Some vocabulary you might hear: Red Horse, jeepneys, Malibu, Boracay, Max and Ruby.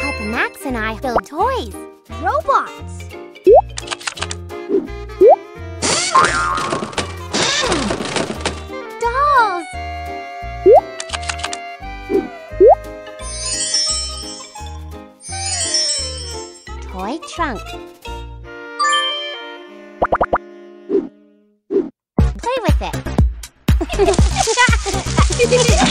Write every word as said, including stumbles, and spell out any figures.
Help Max and I build toys. Robots. Dolls. Toy trunk. Play with it.